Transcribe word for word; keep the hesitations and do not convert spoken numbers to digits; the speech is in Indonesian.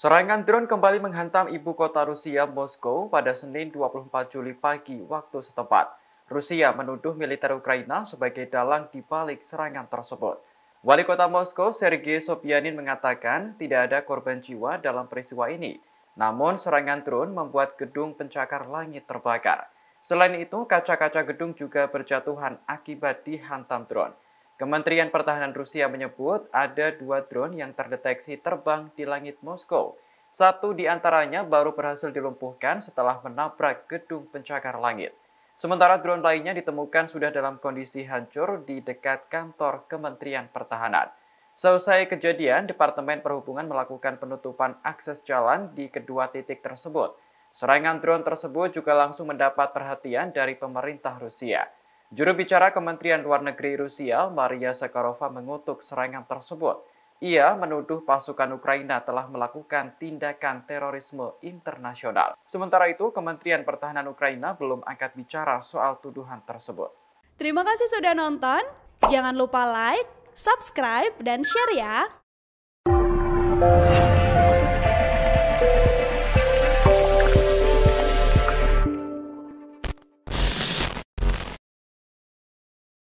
Serangan drone kembali menghantam ibu kota Rusia, Moskow, pada Senin dua puluh empat Juli pagi waktu setempat. Rusia menuduh militer Ukraina sebagai dalang di balik serangan tersebut. Wali kota Moskow, Sergei Sobyanin, mengatakan tidak ada korban jiwa dalam peristiwa ini. Namun, serangan drone membuat gedung pencakar langit terbakar. Selain itu, kaca-kaca gedung juga berjatuhan akibat dihantam drone. Kementerian Pertahanan Rusia menyebut ada dua drone yang terdeteksi terbang di langit Moskow. Satu di antaranya baru berhasil dilumpuhkan setelah menabrak gedung pencakar langit. Sementara drone lainnya ditemukan sudah dalam kondisi hancur di dekat kantor Kementerian Pertahanan. Seusai kejadian, Departemen Perhubungan melakukan penutupan akses jalan di kedua titik tersebut. Serangan drone tersebut juga langsung mendapat perhatian dari pemerintah Rusia. Juru bicara Kementerian Luar Negeri Rusia, Maria Zakharova, mengutuk serangan tersebut. Ia menuduh pasukan Ukraina telah melakukan tindakan terorisme internasional. Sementara itu, Kementerian Pertahanan Ukraina belum angkat bicara soal tuduhan tersebut. Terima kasih sudah nonton. Jangan lupa like, subscribe, dan share ya!